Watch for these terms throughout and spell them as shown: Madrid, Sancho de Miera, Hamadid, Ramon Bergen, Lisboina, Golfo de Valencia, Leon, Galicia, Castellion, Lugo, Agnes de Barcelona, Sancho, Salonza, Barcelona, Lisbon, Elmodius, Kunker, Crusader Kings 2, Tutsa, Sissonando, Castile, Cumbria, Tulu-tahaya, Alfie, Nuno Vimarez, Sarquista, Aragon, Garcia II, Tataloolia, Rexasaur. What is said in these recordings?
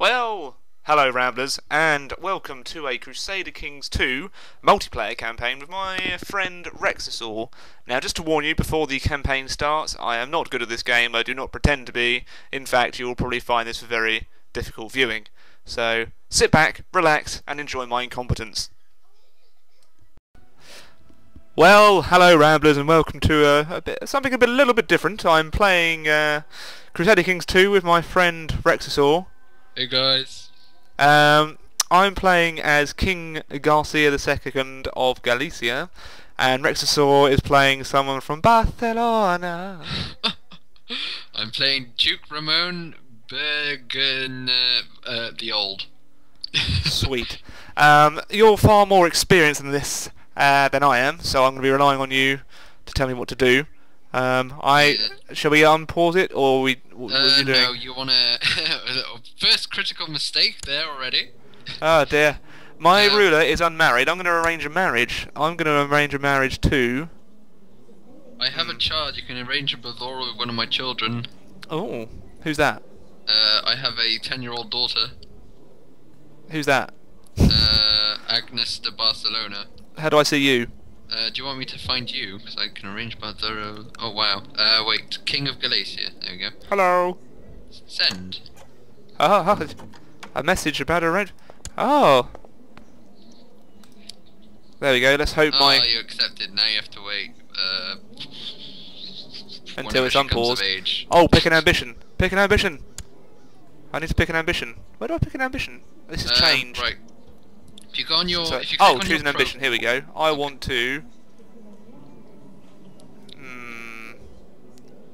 Well, hello Ramblers, and welcome to a Crusader Kings 2 multiplayer campaign with my friend Rexasaur. Now, just to warn you before the campaign starts, I am not good at this game, I do not pretend to be. In fact, you will probably find this very difficult viewing. So, sit back, relax, and enjoy my incompetence. Well, hello Ramblers, and welcome to a little bit different. I'm playing Crusader Kings 2 with my friend Rexasaur. Hey guys. I'm playing as King Garcia II of Galicia, and Rexasaur is playing someone from Barcelona. I'm playing Duke Ramon Bergen the Old. Sweet. You're far more experienced in this than I am, so I'm going to be relying on you to tell me what to do. Shall we unpause it, or what are you doing? No, you wanna... First critical mistake there already. Oh dear. My ruler is unmarried. I'm gonna arrange a marriage. To... I have a child. You can arrange a ballora with one of my children. Oh, who's that? I have a 10-year-old daughter. Who's that? Agnes de Barcelona. How do I see you? Do you want me to find you? Because I can arrange by the... Oh, wow. Wait. King of Galicia. There we go. Hello. Send. Oh, a message about a red... Oh. There we go. Let's hope my... Oh, you accepted. Now you have to wait. Until it's unpaused. Oh, pick an ambition. Pick an ambition. I need to pick an ambition. Where do I pick an ambition? This has changed. Right. If you go on your... If you choose an ambition, here we go. I want to...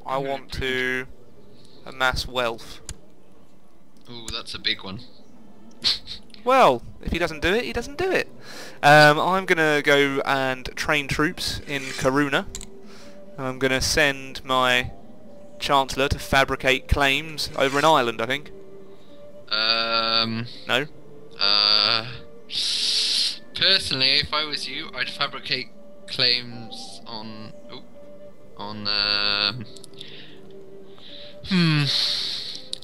I want to amass wealth. Ooh, that's a big one. Well, if he doesn't do it, he doesn't do it. I'm going to go and train troops in Coruna. I'm going to send my Chancellor to fabricate claims over in Ireland, I think. No? Personally, if I was you, I'd fabricate claims on... Oh, on...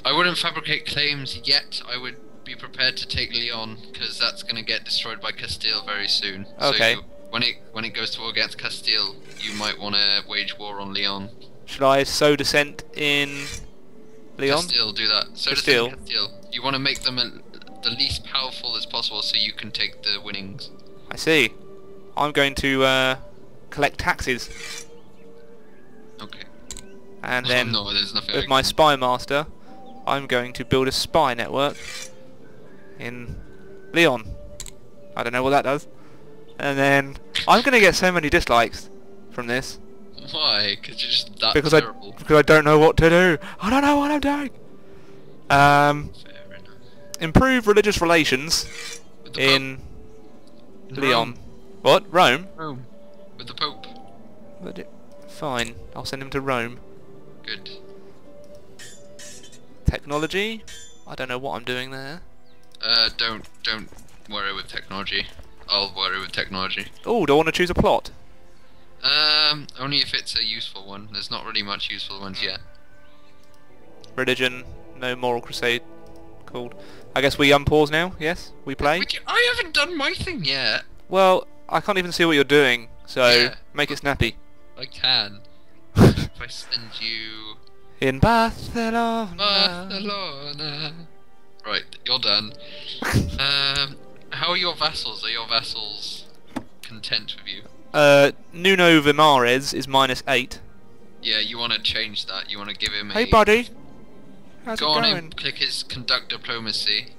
I wouldn't fabricate claims yet. I would be prepared to take Leon, because that's going to get destroyed by Castile very soon. Okay. So when it goes to war against Castile, you might want to wage war on Leon. Should I sow dissent in Leon? Castile, do that. Sow dissent in Castile. You want to make them... the least powerful as possible, so you can take the winnings. I see. I'm going to collect taxes. Okay. And then with my spy master, I'm going to build a spy network in Leon. I don't know what that does. And then I'm going to get so many dislikes from this. Why? Because you're just that terrible. Because I don't know what to do. I don't know what I'm doing. Improve religious relations in Leon. Rome. What? Rome? Rome. With the Pope. Fine. I'll send him to Rome. Good. Technology? I don't know what I'm doing there. Don't worry with technology. I'll worry with technology. Oh, do I want to choose a plot? Only if it's a useful one. There's not really much useful ones yet. Religion. No moral crusade. Called. I guess we unpause now, yes? We play? I haven't done my thing yet! Well, I can't even see what you're doing, so make it snappy. I can. If I send you... In Barcelona! Barcelona! Right, you're done. How are your vassals? Are your vassals content with you? Nuno Vimarez is -8. Yeah, you want to change that. You want to give him a... Hey buddy! How's go on and click his conduct diplomacy.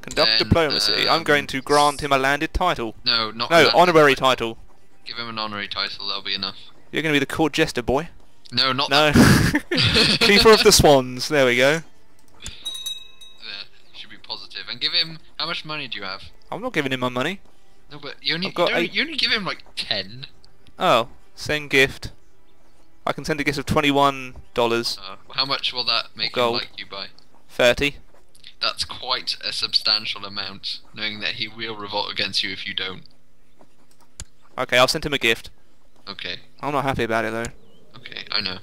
Conduct diplomacy. I'm going to grant him a landed title. No, not honorary title. Give him an honorary title. That'll be enough. You're going to be the court jester, boy. No, not that. Keeper of the Swans. There we go. There, should be positive. And give him. How much money do you have? I'm not giving him my money. No, but you only give him like 10. Oh, send gift. I can send a gift of $21. How much will that make him like you by? 30. That's quite a substantial amount, knowing that he will revolt against you if you don't. Okay, I'll send him a gift. Okay. I'm not happy about it though. Okay, I know.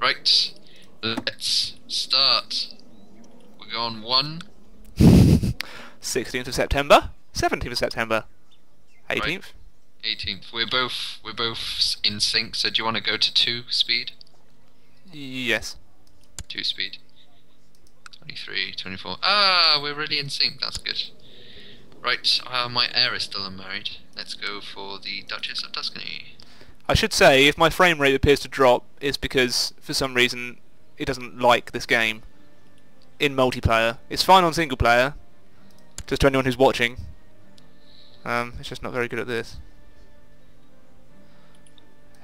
Right, let's start. We're Aragon 1. 16th of September, 17th of September, 18th. Right. 18th. We're both in sync. So do you want to go to 2 speed? Yes. 2 speed. 23, 24. Ah, we're really in sync. That's good. Right. My heir is still unmarried. Let's go for the Duchess of Tuscany. I should say, if my frame rate appears to drop, it's because for some reason it doesn't like this game in multiplayer. It's fine on single player. Just to anyone who's watching, it's just not very good at this.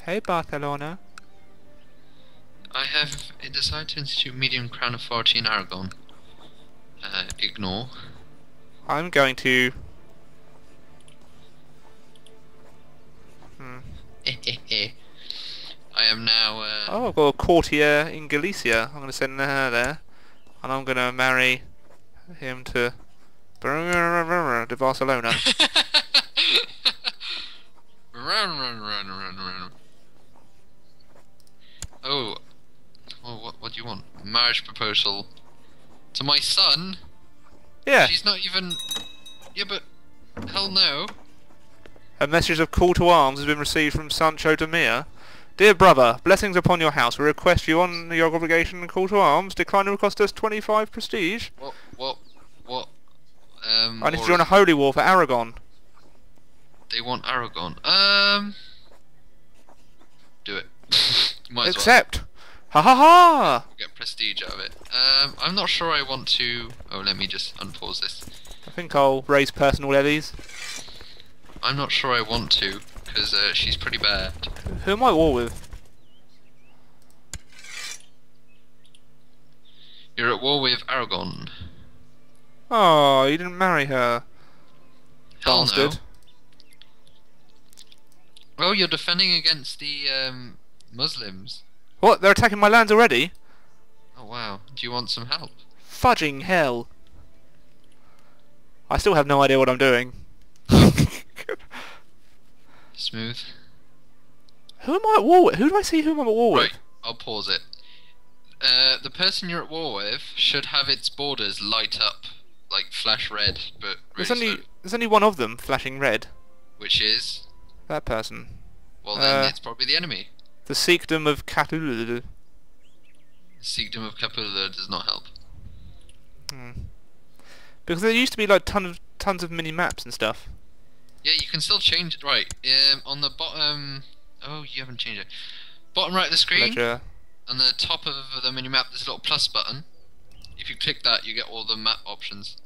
Hey Barcelona. I have decided to institute medium crown authority in Aragon. Ignore. I'm going to... I am now... Oh, I've got a courtier in Galicia. I'm going to send her there. And I'm going to marry him to... de Barcelona. Oh, well, what do you want? Marriage proposal to my son? Yeah. She's not even. Yeah, but hell no. A message of call to arms has been received from Sancho de Miera. Dear brother, blessings upon your house. We request you on your obligation and call to arms. Decline will cost us 25 prestige. What? I need to join a holy war for Aragon. They want Aragon. Do it. Might as well. Accept. Ha ha ha. Get prestige out of it. I'm not sure I want to. Oh, let me just unpause this. I think I'll raise personal levies. I'm not sure I want to because she's pretty bad. Who am I at war with? You're at war with Aragon. Oh, you didn't marry her. Hell no. Well, you're defending against the Muslims. What? They're attacking my lands already? Oh wow. Do you want some help? Fudging hell. I still have no idea what I'm doing. Smooth. Who am I at war with? Who do I see whom I'm at war with? Right, I'll pause it. The person you're at war with should have its borders light up. Like flash red, but really there's only one of them flashing red, which is that person. Well, then it's probably the enemy. The Siegdom of Castile. The Siegdom of Castile does not help. Hmm. Because there used to be like tons of mini maps and stuff. Yeah, you can still change it. Right, on the bottom. Oh, you haven't changed it. Bottom right of the screen. Ledger. On the top of the mini map, there's a little plus button. If you click that, you get all the map options.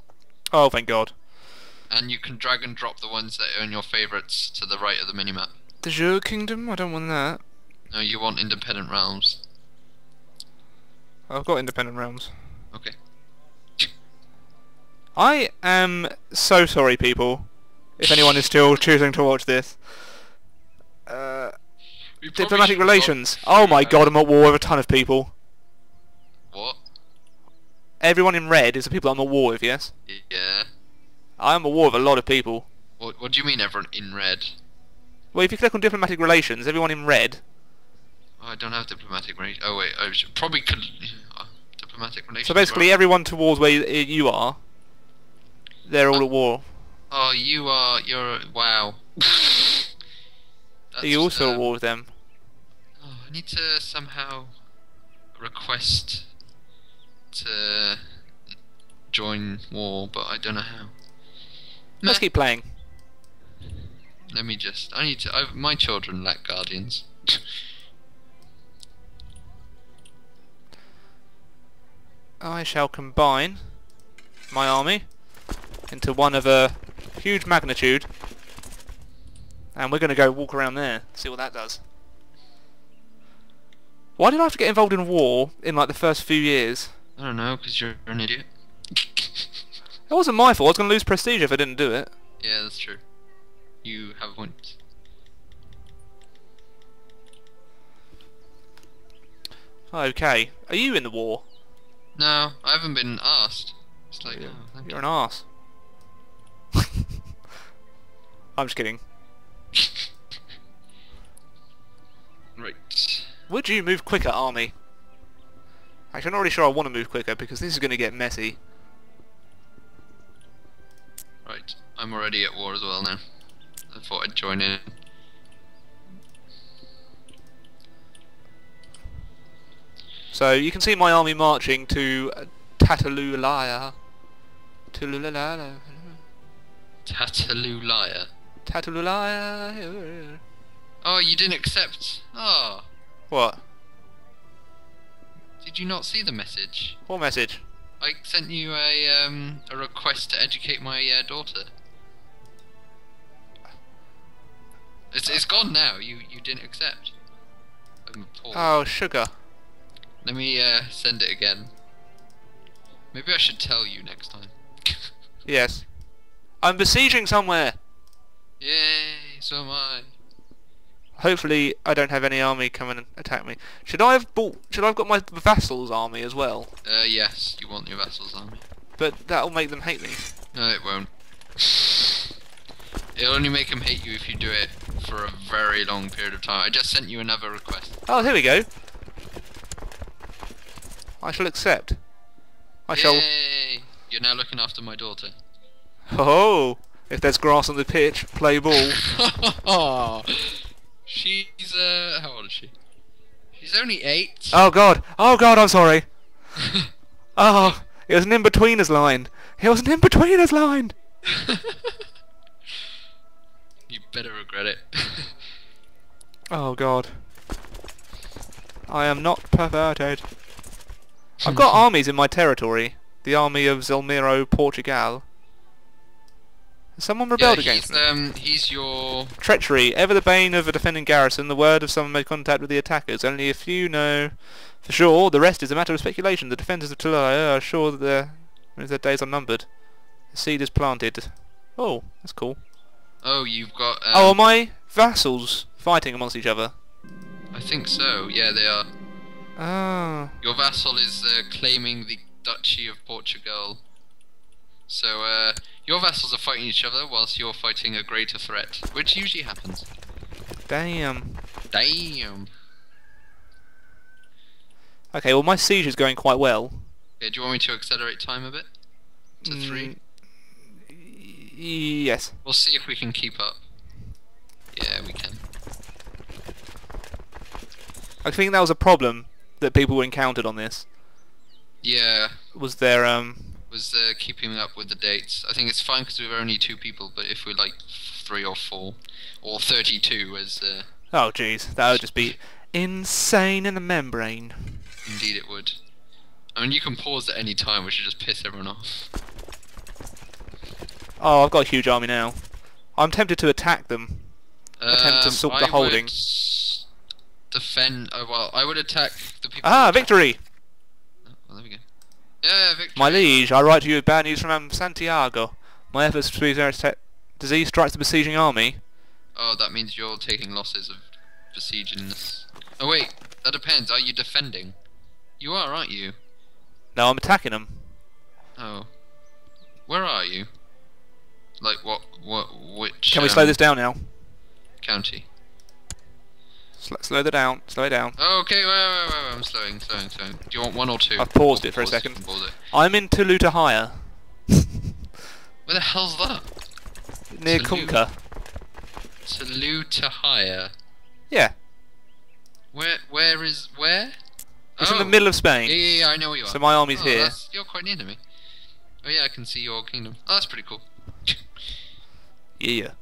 Oh, thank God. And you can drag and drop the ones that are in your favourites to the right of the minimap. The Jeu Kingdom? I don't want that. No, you want independent realms. I've got independent realms. Okay. I am so sorry, people, if anyone is still choosing to watch this. Diplomatic relations. Oh my God, I'm at war with a ton of people. What? Everyone in red is the people I'm at war with, yes? Yeah. I'm at war with a lot of people. What do you mean everyone in red? Well, if you click on diplomatic relations, everyone in red... Oh, I don't have diplomatic relations. Oh wait, I should probably... diplomatic relations... So basically everyone towards where you are, they're all at war. Oh, you are... you're... wow. Are you also at war with them? Oh, I need to somehow request... to join war, but I don't know how. Let's keep playing. Let me just... I need to... my children lack guardians. I shall combine my army into one of a huge magnitude, and we're going to go walk around there, see what that does. Why did I have to get involved in war in like the first few years? I don't know, because you're an idiot. It wasn't my fault, I was going to lose prestige if I didn't do it. Yeah, that's true. You have a point. Okay, are you in the war? No, I haven't been asked. It's like, yeah. Oh, you're an arse. I'm just kidding. Right. Would you move quicker, army? Actually, I'm not really sure I want to move quicker because this is going to get messy. Right, I'm already at war as well now. I thought I'd join in. So you can see my army marching to Tataloolia. Tataloolia. Oh, you didn't accept. Oh. What? Did you not see the message? What message? I sent you a request to educate my daughter. It's gone now. You didn't accept. I'm appalled. Oh, sugar. Let me send it again. Maybe I should tell you next time. Yes. I'm besieging somewhere! Yay, so am I. Hopefully I don't have any army come and attack me. Should I have got my vassals army as well? Yes, you want your vassals army. But that'll make them hate me. No, it won't. It'll only make them hate you if you do it for a very long period of time. I just sent you another request. Oh, here we go. I shall accept. I shall. You're now looking after my daughter. Oh, if there's grass on the pitch, play ball. Oh, she's how old is she? She's only 8. Oh God, I'm sorry. Oh, it was an in-betweeners line. You better regret it. Oh God, I am not perverted. I've got armies in my territory. The army of Zelmiro, Portugal. Someone rebelled against me. He's your... Treachery, ever the bane of a defending garrison, the word of someone made contact with the attackers. Only a few know for sure, the rest is a matter of speculation. The defenders of Tulu-tahaya are sure that their days are numbered. The seed is planted. Oh, that's cool. Oh, you've got... Oh, are my vassals fighting amongst each other? I think so, yeah, they are. Oh. Your vassal is claiming the Duchy of Portugal. So your vassals are fighting each other whilst you're fighting a greater threat, which usually happens. Damn. Damn. Okay, well my siege is going quite well. Yeah, do you want me to accelerate time a bit? To 3? Yes. We'll see if we can keep up. Yeah, we can. I think that was a problem that people encountered on this. Yeah. Was there keeping up with the dates. I think it's fine because we're only 2 people, but if we're like 3 or 4 or 32 as oh jeez, that would just be insane in the membrane. Indeed it would. I mean you can pause at any time, which would just piss everyone off. Oh, I've got a huge army now. I'm tempted to attack them. Attempt to sort the holding. I would attack the people. Ah, victory! Oh, well, there we go. Yeah, victory. My liege, I write to you with bad news from Santiago. My efforts to reduce disease strikes the besieging army. Oh, that means you're taking losses of besieging this. Oh wait, that depends. Are you defending? You are, aren't you? No, I'm attacking them. Oh, where are you? Like which? Can we slow this down now? County. Slow that down. Slow it down. Oh, okay, wait. I'm slowing. Do you want 1 or 2? I've paused it for a second. I'm in Tulu-tahaya. Where the hell's that? Near Kunker. Tulu-tahaya. Yeah. Where is where? It's in the middle of Spain. Yeah, I know where you are. So my army's here. You're quite near to me. Oh yeah, I can see your kingdom. Oh, that's pretty cool. Yeah.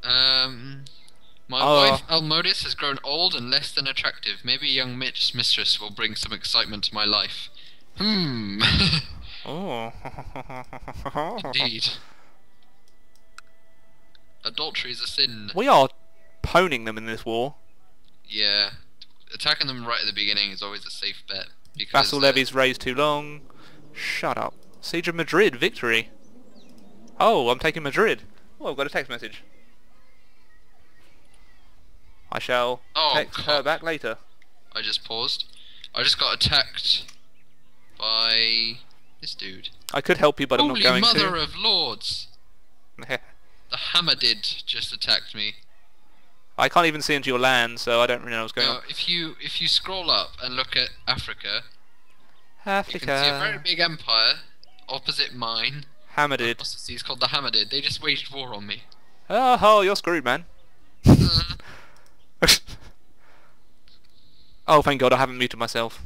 My wife, Elmodius, has grown old and less than attractive. Maybe a young mistress will bring some excitement to my life. Hmm. Oh. Indeed. Adultery is a sin. We are poning them in this war. Yeah. Attacking them right at the beginning is always a safe bet. Vassal levies raised too long. Shut up. Siege of Madrid, victory. Oh, I'm taking Madrid. Oh, I've got a text message. I shall text her back later. I just paused. I just got attacked by this dude. I could help you, but I'm not going to. Holy Mother of Lords! The Hamadid just attacked me. I can't even see into your land, so I don't really know what's going on. If you scroll up and look at Africa, you can see a very big empire opposite mine. Hamadid. It's called the Hamadid. They just waged war on me. Oh, you're screwed, man. Oh, thank God, I haven't muted myself.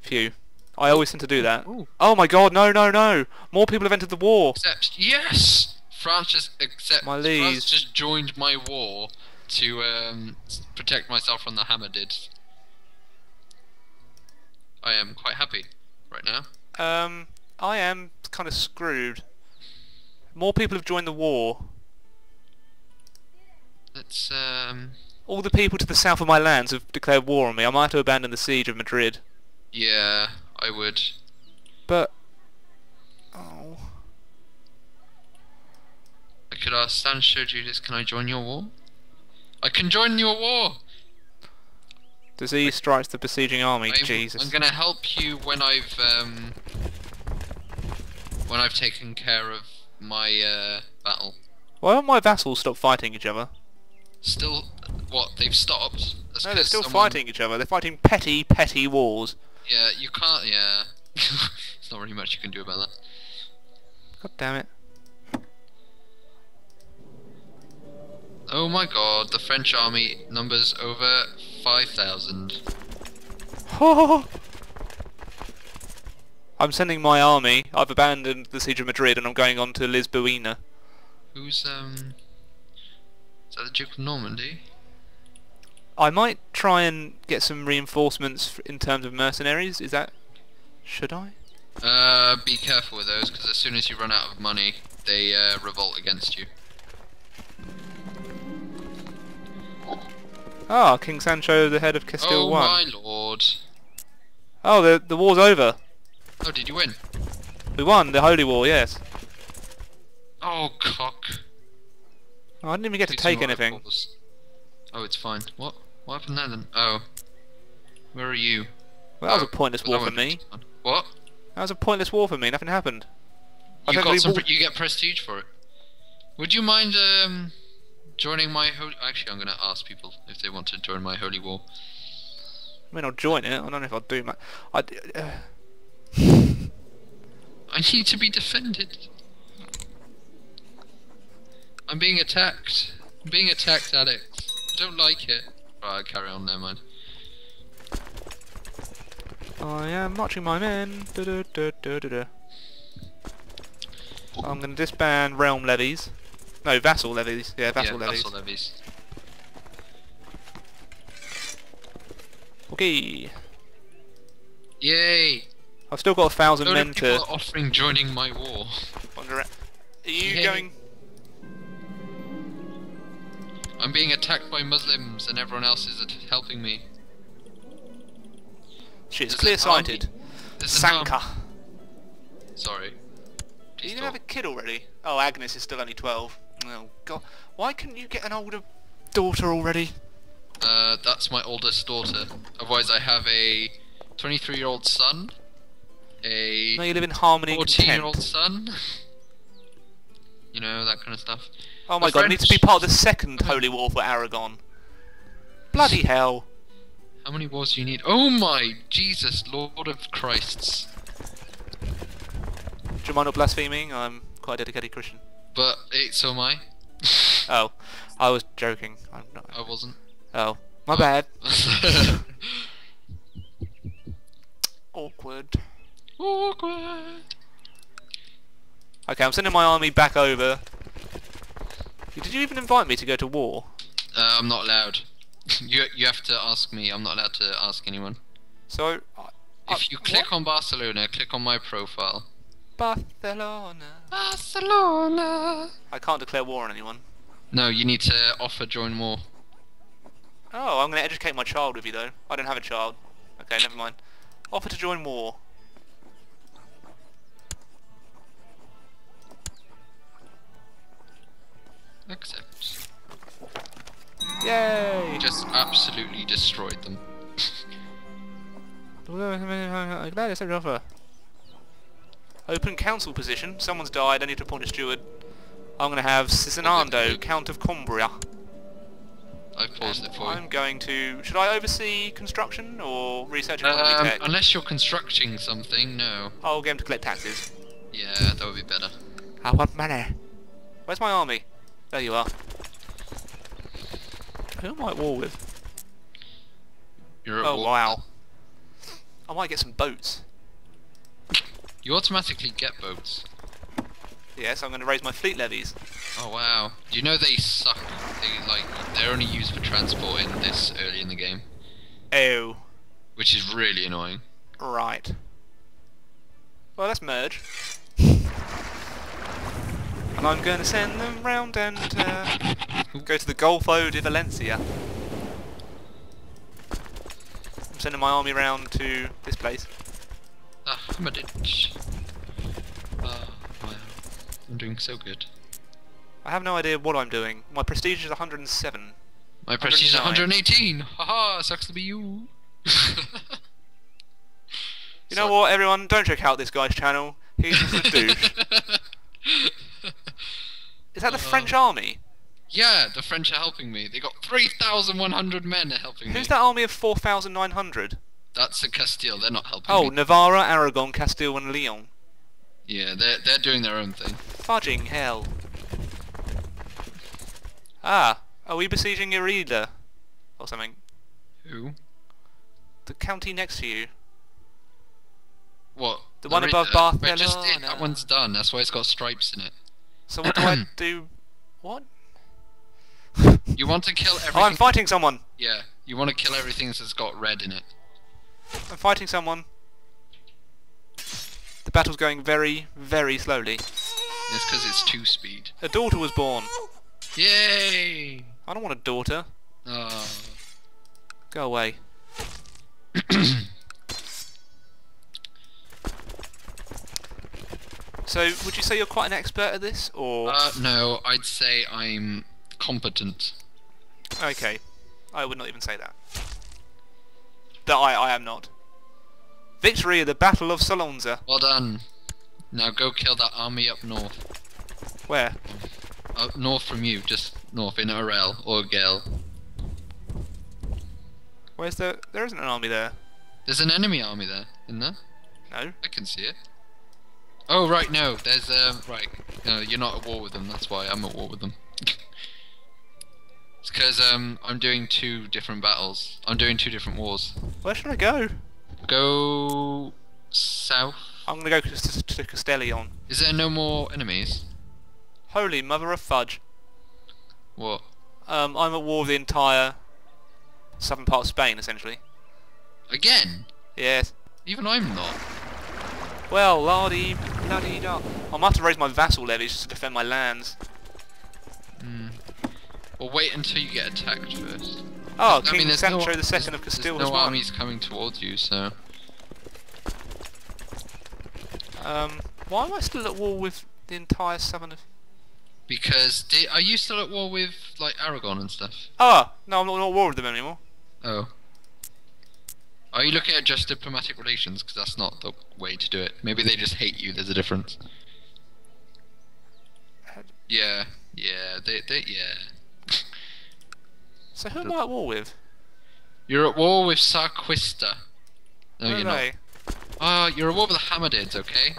Phew. I always tend to do that. Ooh. Oh my God, no, no, no! More people have entered the war! Except, yes! France just joined my war to protect myself from the Hamadids. I am quite happy right now. I am kind of screwed. More people have joined the war. Let's all the people to the south of my lands have declared war on me. I might have to abandon the siege of Madrid. Yeah, I would. But oh, I could ask Sancho, Judas, can I join your war? I can join your war. Disease strikes the besieging army. Jesus. I'm gonna help you when I've taken care of my battle. Why don't my vassals stop fighting each other? Still, what? They've stopped. That's no, they're still fighting each other. They're fighting petty, petty wars. Yeah, you can't. Yeah, it's not really much you can do about that. God damn it! Oh my God, the French army numbers over 5,000. Oh! I'm sending my army. I've abandoned the siege of Madrid, and I'm going on to Lisboina. Who's is that the Duke of Normandy? I might try and get some reinforcements in terms of mercenaries. Is that... should I? Be careful with those, because as soon as you run out of money, they revolt against you. Ah, King Sancho, the head of Castile, won. Oh, my lord. Oh, the war's over. Oh, did you win? We won, the Holy War, yes. Oh, cock. Oh, I didn't even get to take anything. Rifles. Oh, it's fine. What? What happened there then? Oh. Where are you? Well, that was a pointless war for me. What? That was a pointless war for me, nothing happened. You get prestige for it. Would you mind joining my holy... Actually, I'm going to ask people if they want to join my holy war. I mean, I'll join it. I don't know if I'll do my... I need to be defended. I'm being attacked. I'm being attacked, Alex. I don't like it. Right, carry on, never mind. I am marching my men. Da -da -da -da -da -da. I'm going to disband realm levies. No, vassal levies. Yeah, vassal levies. Okay. Yay! I've still got 1,000 men to... people are offering joining my war. Are you going... I'm being attacked by Muslims and everyone else is helping me. Shit, it's clear-sighted. Sanka. Sorry. Do you even have a kid already? Oh, Agnes is still only 12. Oh, God. Why couldn't you get an older daughter already? That's my oldest daughter. Otherwise I have a 23-year-old son, a... Now you live in harmony and content. 14-year-old son. You know, that kind of stuff. Oh my God, I need to be part of the second Holy War for Aragon. Bloody hell. How many wars do you need? Oh my Jesus, Lord of Christs. Do you mind not blaspheming? I'm quite a dedicated Christian. But, so am I. Oh, I was joking. I'm not... I wasn't. Oh, my bad. Awkward. Awkward. Okay, I'm sending my army back over. Did you even invite me to go to war? I'm not allowed. You have to ask me. I'm not allowed to ask anyone. So, if you click on Barcelona, click on my profile. Barcelona. Barcelona. I can't declare war on anyone. No, you need to offer join war. Oh, I'm going to educate my child with you though. I don't have a child. Okay, never mind. Offer to join war. Accept. Yay! Just absolutely destroyed them. Glad I sent an offer. Open council position. Someone's died. I need to appoint a steward. I'm going to have Sissonando, Count of Cumbria. I've paused it for you. I'm going to... Should I oversee construction or research economy tech? Unless you're constructing something, no. I'll get him to collect taxes. Yeah, that would be better. I want money. Where's my army? There you are. Who am I at war with? You're at war. Oh wow. I might get some boats. You automatically get boats. Yes, I'm going to raise my fleet levies. Oh wow. Do you know they suck? They're only used for transporting this early in the game. Oh. Which is really annoying. Right. Well, let's merge. And I'm going to send them round and go to the Golfo de Valencia. I'm sending my army round to this place. Ah, Hamadid. Oh, wow. I'm doing so good. I have no idea what I'm doing. My prestige is 107. My prestige is 118! Haha, sucks to be you! You know what, everyone? Don't check out this guy's channel. He's just a douche. Is that the French army? Yeah, the French are helping me. They got 3,100 men are helping me. Who's that army of 4,900? That's the Castile. They're not helping me. Oh, Navarra, Aragon, Castile, and Leon. Yeah, they're doing their own thing. Fudging hell! Ah, are we besieging Irida or something? Who? The county next to you. What? The one above Barcelona. That one's done. That's why it's got stripes in it. So what do I do? What? You want to kill everything? Oh, I'm fighting someone. Yeah, you want to kill everything that's got red in it. I'm fighting someone. The battle's going very, very slowly. It's because it's 2 speed. A daughter was born. Yay! I don't want a daughter. Oh. Go away. So, would you say you're quite an expert at this, or...? No, I'd say I'm competent. Okay. I would not even say that. That I am not. Victory at the Battle of Salonza. Well done. Now go kill that army up north. Where? Up north from you, just north, in Orel, or Gel. Where's the... There isn't an army there. There's an enemy army there, isn't there? No. I can see it. Oh right, no, there's right. No, you're not at war with them. That's why I'm at war with them. It's because I'm doing 2 different battles. I'm doing 2 different wars. Where should I go? Go south. I'm gonna go to Castellion. Is there no more enemies? Holy mother of fudge! What? I'm at war with the entire southern part of Spain, essentially. Again? Yes. Even I'm not. Well, lardy, bloody da. I might have to raise my vassal levies just to defend my lands. Mm. Well, wait until you get attacked first. Oh, King Sancho the Second of Castile has won. There's no armies coming towards you, so. Why am I still at war with the entire southern? Because are you still at war with like Aragon and stuff? Oh no, I'm not at war with them anymore. Oh. Are you looking at just diplomatic relations? Because that's not the way to do it. Maybe they just hate you. There's a difference. Yeah, yeah, yeah. So who am I at war with? You're at war with Sarquista. No, you're not. Ah, you're at war with the Hamadids, okay?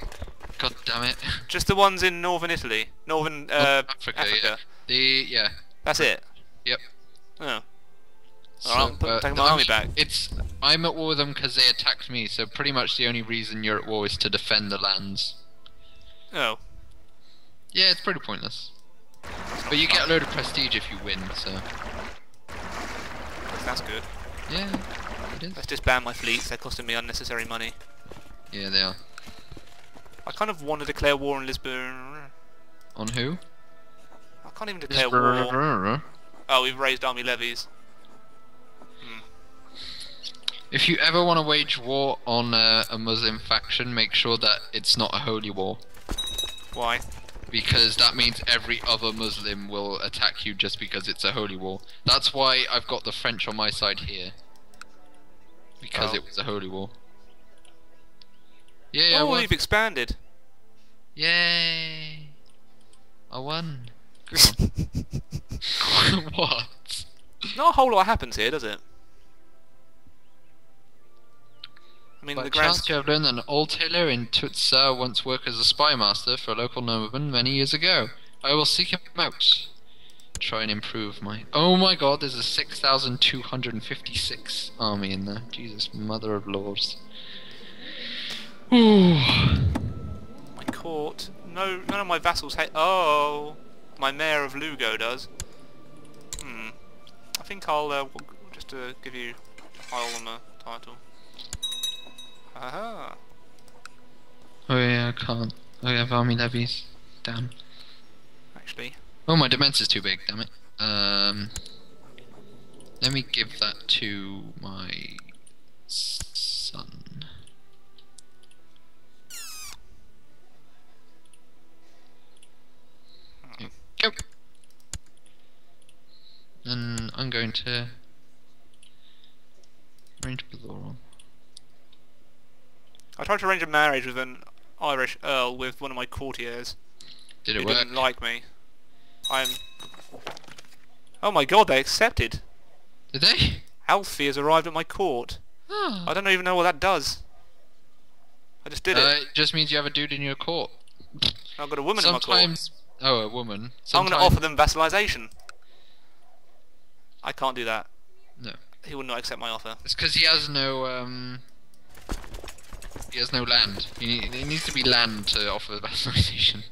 God damn it. Just the ones in northern Italy, northern Africa. Yeah. That's it. Yep. Oh. So, alright, take my army back. I'm at war with them because they attacked me, so pretty much the only reason you're at war is to defend the lands. Oh. Yeah, it's pretty pointless. But you get a load of prestige if you win, so... That's good. Yeah, it is. Let's disband my fleets, they're costing me unnecessary money. Yeah, they are. I kind of want to declare war on Lisbon... On who? I can't even declare war. Oh, we've raised army levies. If you ever want to wage war on a Muslim faction, make sure that it's not a holy war. Why? Because that means every other Muslim will attack you just because it's a holy war. That's why I've got the French on my side here. Because it was a holy war. Yeah, oh, we've expanded. Yay! I won. Come on. What? Not a whole lot happens here, does it? I mean, the Count Goblin, an old tailor in Tutsa, once worked as a spy master for a local nobleman many years ago. I will seek him out. Try and improve my... Oh my god, there's a 6,256 army in there. Jesus, mother of lords. Ooh. My court. No, none of my vassals hate... Oh! My mayor of Lugo does. Hmm. I think I'll, just to give you a file on the title. Aha! Oh yeah, I can't. I have army levies. Damn. Actually... Oh, my defense is too big, damn it. Let me give that to my son. There we go. Then I'm going to arrange a ballroom. I tried to arrange a marriage with an Irish earl with one of my courtiers. Did it work? He didn't like me. Oh my god, they accepted! Did they? Alfie has arrived at my court. Oh. I don't even know what that does. I just did it. It just means you have a dude in your court. I've got a woman in my court. Oh, a woman. Sometimes... I'm going to offer them vassalization. I can't do that. No. He will not accept my offer. It's because he has no, He has no land. It needs to be land to offer vassalization.